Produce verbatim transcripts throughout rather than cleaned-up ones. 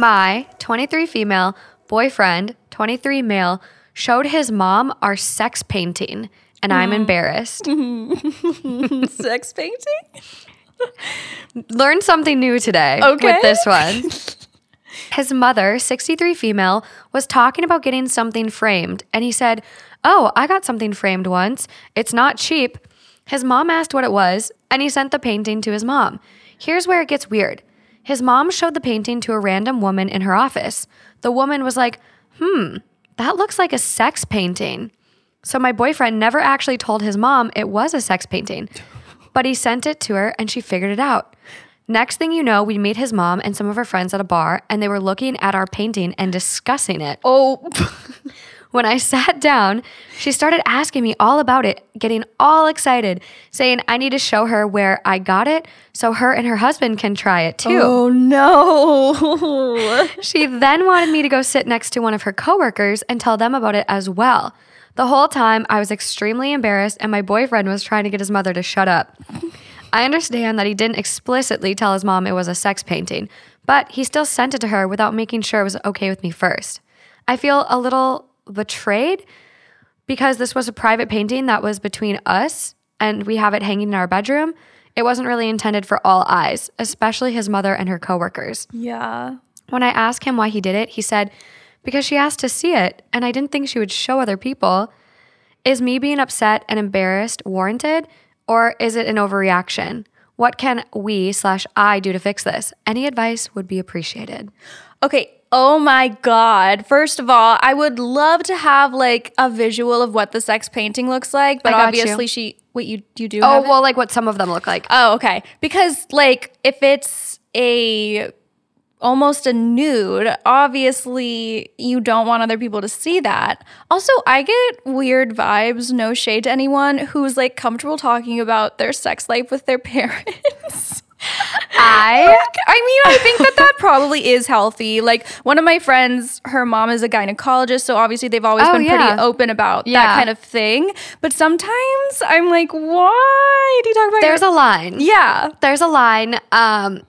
my twenty-three female boyfriend, twenty-three male, showed his mom our sex painting, and mm. I'm embarrassed. Sex painting? Learned something new today okay. with this one. His mother, sixty-three female, was talking about getting something framed, and he said, "Oh, I got something framed once. It's not cheap." His mom asked what it was, and he sent the painting to his mom. Here's where it gets weird. His mom showed the painting to a random woman in her office. The woman was like, hmm, that looks like a sex painting. So my boyfriend never actually told his mom it was a sex painting, but he sent it to her and she figured it out. Next thing you know, we meet his mom and some of her friends at a bar, and they were looking at our painting and discussing it. Oh, when I sat down, she started asking me all about it, getting all excited, saying I need to show her where I got it so her and her husband can try it too. Oh, no. She then wanted me to go sit next to one of her coworkers and tell them about it as well. The whole time, I was extremely embarrassed, and my boyfriend was trying to get his mother to shut up. I understand that he didn't explicitly tell his mom it was a sex painting, but he still sent it to her without making sure it was okay with me first. I feel a little betrayed because this was a private painting that was between us and we have it hanging in our bedroom. It wasn't really intended for all eyes, especially his mother and her coworkers. Yeah. When I asked him why he did it, he said, because she asked to see it and I didn't think she would show other people. Is me being upset and embarrassed warranted, or is it an overreaction? What can we slash I do to fix this? Any advice would be appreciated. Okay. Oh my God. First of all, I would love to have like a visual of what the sex painting looks like, but obviously you. she, wait, you, you do Oh, have well, it? Like what some of them look like. Oh, okay. Because like if it's a, almost a nude, obviously you don't want other people to see that. Also, I get weird vibes, no shade to anyone, who's like comfortable talking about their sex life with their parents. I I mean, I think that that probably is healthy. Like one of my friends, her mom is a gynecologist, so obviously they've always oh, been yeah. pretty open about yeah. that kind of thing. But sometimes I'm like, why do you talk about There's your- a line. Yeah. There's a line. Um,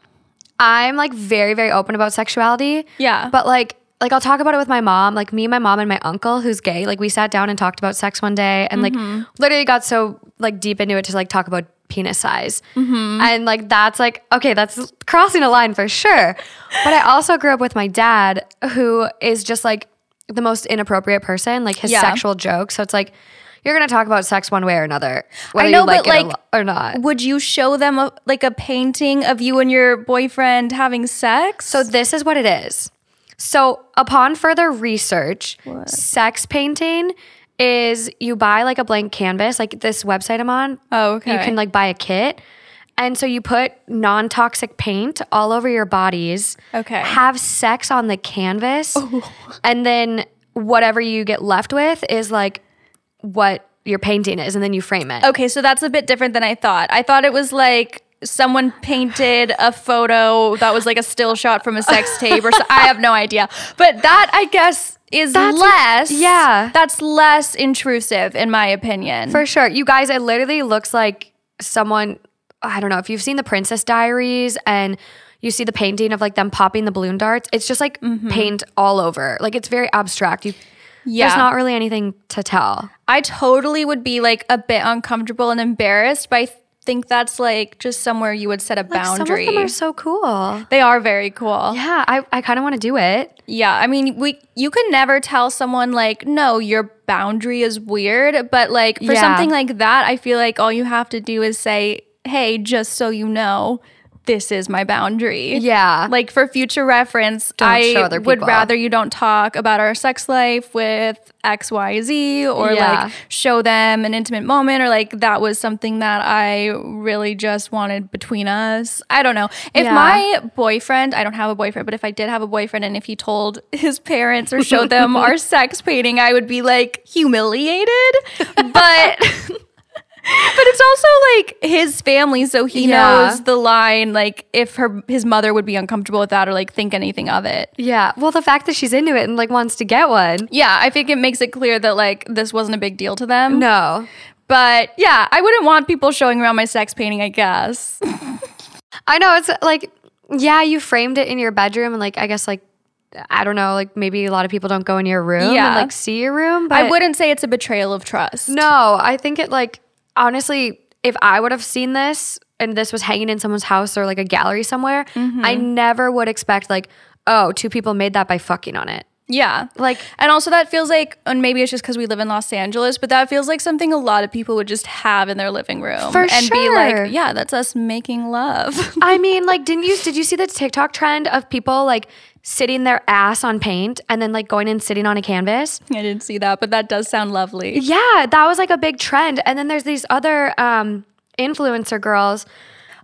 I'm like very, very open about sexuality. Yeah. But like, like I'll talk about it with my mom, like me, my mom and my uncle who's gay. Like we sat down and talked about sex one day and mm-hmm. like literally got so like deep into it to like talk about penis size. Mm-hmm. And like, that's like, okay, that's crossing a line for sure. But I also grew up with my dad who is just like the most inappropriate person, like his yeah. sexual jokes. So it's like, you're going to talk about sex one way or another. I know, you like but like, lo- or not. Would you show them a, like a painting of you and your boyfriend having sex? So this is what it is. So upon further research, what? sex painting is you buy like a blank canvas, like this website I'm on. Oh, okay. You can like buy a kit. And so you put non-toxic paint all over your bodies. Okay. Have sex on the canvas. Ooh. And then whatever you get left with is like what your painting is, and then you frame it. Okay, so that's a bit different than I thought. I thought it was like someone painted a photo that was like a still shot from a sex tape or so. I have no idea. But that, I guess... is that's less, yeah. That's less intrusive, in my opinion. For sure. You guys, it literally looks like someone, I don't know, if you've seen The Princess Diaries and you see the painting of like them popping the balloon darts, it's just like mm-hmm. paint all over. Like it's very abstract. You, yeah. There's not really anything to tell. I totally would be like a bit uncomfortable and embarrassed, but I th- think that's like just somewhere you would set a like boundary. Some of them are so cool. They are very cool. Yeah, I, I kind of want to do it. Yeah, I mean, we you can never tell someone like, no, your boundary is weird. But like for yeah. something like that, I feel like all you have to do is say, hey, just so you know, this is my boundary. Yeah. Like for future reference, don't I would rather you don't talk about our sex life with X, Y, Z, or yeah. like show them an intimate moment, or like that was something that I really just wanted between us. I don't know. If yeah. my boyfriend, I don't have a boyfriend, but if I did have a boyfriend and if he told his parents or showed them our sex painting, I would be like humiliated. But... but it's also like his family, so he yeah. knows the line, like if her his mother would be uncomfortable with that or like think anything of it. Yeah. Well, the fact that she's into it and like wants to get one. Yeah, I think it makes it clear that like this wasn't a big deal to them. No. But yeah, I wouldn't want people showing around my sex painting, I guess. I know, it's like, yeah, you framed it in your bedroom and like I guess like I don't know, like maybe a lot of people don't go in your room yeah. and like see your room. But I wouldn't say it's a betrayal of trust. No, I think it like, honestly, if I would have seen this and this was hanging in someone's house or like a gallery somewhere, mm-hmm. I never would expect like, oh, two people made that by fucking on it. Yeah. Like, and also that feels like, and maybe it's just because we live in Los Angeles, but that feels like something a lot of people would just have in their living room. For and sure. be like, yeah, that's us making love. I mean, like, didn't you, did you see the TikTok trend of people like sitting their ass on paint and then like going and sitting on a canvas? I didn't see that, but that does sound lovely. Yeah. That was like a big trend. And then there's these other um, influencer girls.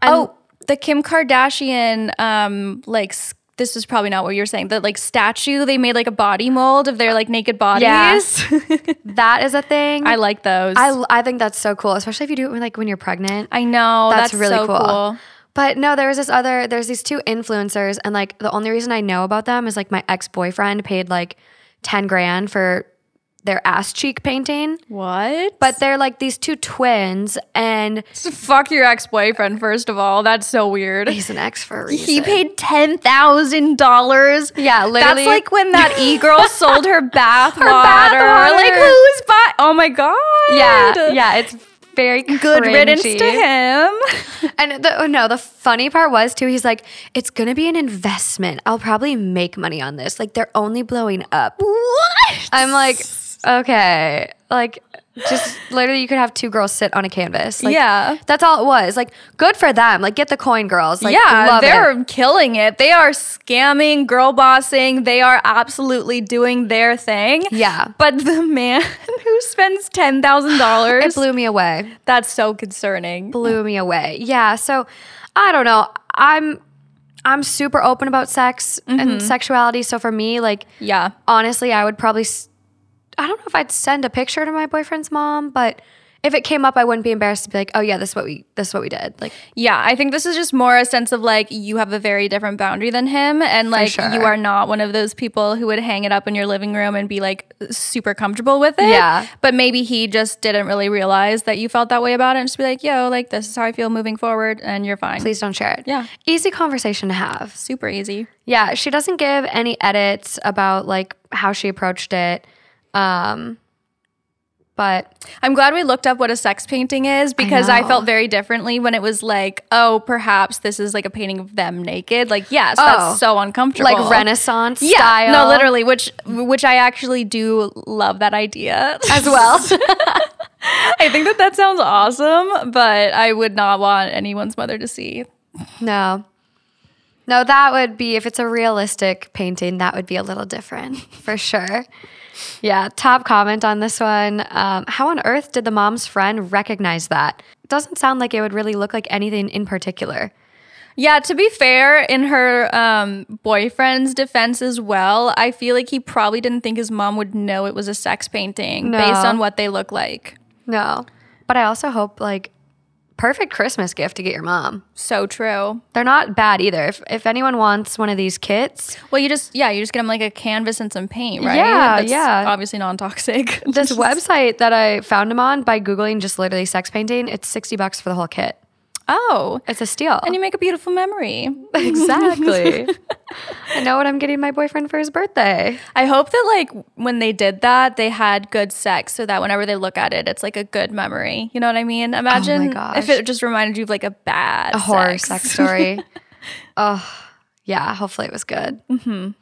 Oh, the Kim Kardashian, um, like, this is probably not what you're saying, that like statue, they made like a body mold of their like naked bodies. Yes. That is a thing. I like those. I, I think that's so cool, especially if you do it when, like when you're pregnant. I know. That's, that's really so cool. cool. But no, there was this other, there's these two influencers and like the only reason I know about them is like my ex-boyfriend paid like ten grand for their ass cheek painting. What? But they're like these two twins and... So fuck your ex-boyfriend, first of all. That's so weird. He's an ex for a reason. He paid ten thousand dollars. Yeah, literally. That's like when that e-girl sold her bath her water. Bath water. Like, who's bought? Oh my God. Yeah, yeah, it's very cringy. Good riddance to him. And the, oh no, the funny part was too, he's like, it's going to be an investment. I'll probably make money on this. Like, they're only blowing up. What? I'm like... Okay, like just literally you could have two girls sit on a canvas. Like, yeah. That's all it was. Like good for them. Like get the coin, girls. Like, yeah, love they're it. killing it. They are scamming, girl bossing. They are absolutely doing their thing. Yeah. But the man who spends ten thousand dollars. It blew me away. That's so concerning. Blew me away. Yeah, so I don't know. I'm... I'm super open about sex mm-hmm. and sexuality. So for me, like yeah. honestly, I would probably... I don't know if I'd send a picture to my boyfriend's mom, but if it came up, I wouldn't be embarrassed to be like, oh yeah, this is what we, this is what we did. Like, yeah, I think this is just more a sense of like, you have a very different boundary than him. And like, sure. you are not one of those people who would hang it up in your living room and be like super comfortable with it. Yeah. But maybe he just didn't really realize that you felt that way about it and just be like, yo, like this is how I feel moving forward and you're fine. Please don't share it. Yeah. Easy conversation to have. Super easy. Yeah. She doesn't give any edits about like how she approached it. Um, but I'm glad we looked up what a sex painting is because I, I felt very differently when it was like, oh, perhaps this is like a painting of them naked. Like, yes, oh, that's so uncomfortable. Like Renaissance yeah, style. No, literally, which, which I actually do love that idea as well. I think that that sounds awesome, but I would not want anyone's mother to see. No. No, that would be, if it's a realistic painting, that would be a little different for sure. Yeah, top comment on this one. Um, how on earth did the mom's friend recognize that? Doesn't sound like it would really look like anything in particular. Yeah, to be fair, in her um, boyfriend's defense as well, I feel like he probably didn't think his mom would know it was a sex painting no. based on what they look like. No, but I also hope like... Perfect Christmas gift to get your mom. So true. They're not bad either. If if anyone wants one of these kits. Well, you just, yeah, you just get them like a canvas and some paint, right? Yeah, That's yeah. obviously non-toxic. This website that I found them on by Googling just literally sex painting, it's sixty bucks for the whole kit. Oh. It's a steal. And you make a beautiful memory. Exactly. I know what I'm getting my boyfriend for his birthday. I hope that like when they did that, they had good sex so that whenever they look at it, it's like a good memory. You know what I mean? Imagine oh my gosh. if it just reminded you of like a bad A sex. horror sex story. Oh, yeah. Hopefully it was good. Mm-hmm.